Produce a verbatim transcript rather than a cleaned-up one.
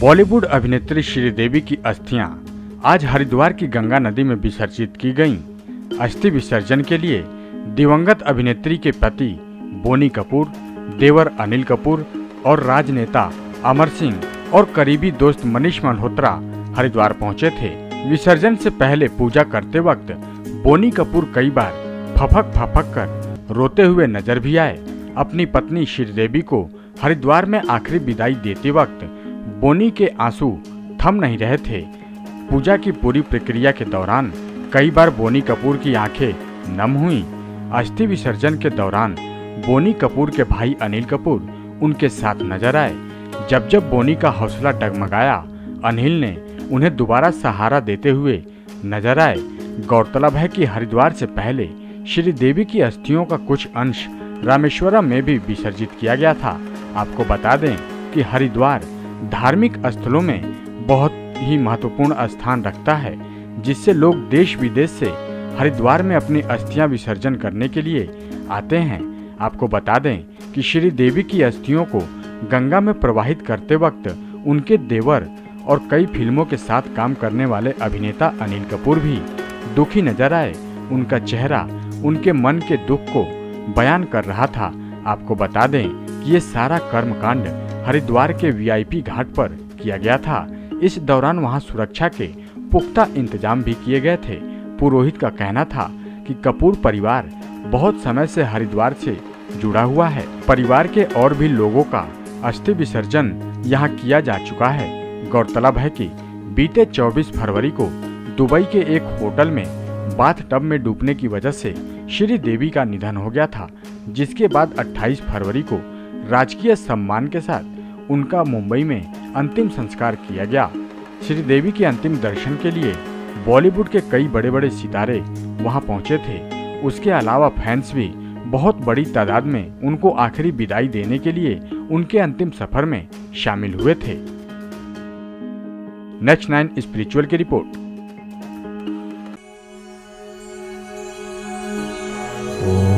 बॉलीवुड अभिनेत्री श्रीदेवी की अस्थियां आज हरिद्वार की गंगा नदी में विसर्जित की गईं। अस्थि विसर्जन के लिए दिवंगत अभिनेत्री के पति बोनी कपूर, देवर अनिल कपूर और राजनेता अमर सिंह और करीबी दोस्त मनीष मल्होत्रा हरिद्वार पहुंचे थे। विसर्जन से पहले पूजा करते वक्त बोनी कपूर कई बार फफक फफक कर रोते हुए नजर भी आए। अपनी पत्नी श्रीदेवी को हरिद्वार में आखिरी विदाई देते वक्त बोनी के आंसू थम नहीं रहे थे। पूजा की पूरी प्रक्रिया के दौरान कई बार बोनी कपूर की आंखें नम हुई। अस्थि विसर्जन के दौरान बोनी कपूर के भाई अनिल कपूर उनके साथ नजर आए। जब जब बोनी का हौसला डगमगाया, अनिल ने उन्हें दोबारा सहारा देते हुए नजर आए। गौरतलब है कि हरिद्वार से पहले श्रीदेवी की अस्थियों का कुछ अंश रामेश्वरम में भी विसर्जित किया गया था। आपको बता दें कि हरिद्वार धार्मिक स्थलों में बहुत ही महत्वपूर्ण स्थान रखता है, जिससे लोग देश विदेश से हरिद्वार में अपनी अस्थियां विसर्जन करने के लिए आते हैं। आपको बता दें कि श्रीदेवी की अस्थियों को गंगा में प्रवाहित करते वक्त उनके देवर और कई फिल्मों के साथ काम करने वाले अभिनेता अनिल कपूर भी दुखी नजर आए। उनका चेहरा उनके मन के दुख को बयान कर रहा था। आपको बता दें कि ये सारा कर्मकांड हरिद्वार के वीआईपी घाट पर किया गया था। इस दौरान वहां सुरक्षा के पुख्ता इंतजाम भी किए गए थे। पुरोहित का कहना था कि कपूर परिवार बहुत समय से हरिद्वार से जुड़ा हुआ है। परिवार के और भी लोगों का अस्थि विसर्जन यहां किया जा चुका है। गौरतलब है कि बीते चौबीस फरवरी को दुबई के एक होटल में बाथटब में डूबने की वजह से श्रीदेवी का निधन हो गया था, जिसके बाद अट्ठाईस फरवरी को राजकीय सम्मान के साथ उनका मुंबई में अंतिम संस्कार किया गया। श्रीदेवी के अंतिम दर्शन के लिए बॉलीवुड के कई बड़े बड़े सितारे वहां पहुंचे थे। उसके अलावा फैंस भी बहुत बड़ी तादाद में उनको आखिरी विदाई देने के लिए उनके अंतिम सफर में शामिल हुए थे। नेक्स्ट नाइन स्पिरिचुअल की रिपोर्ट। ओ।